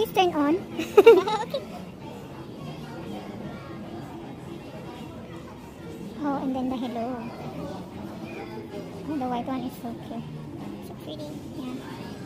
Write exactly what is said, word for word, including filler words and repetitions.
Please turn on. Okay. Oh, and then the hello. Oh, the white one is so cute. So pretty. Yeah.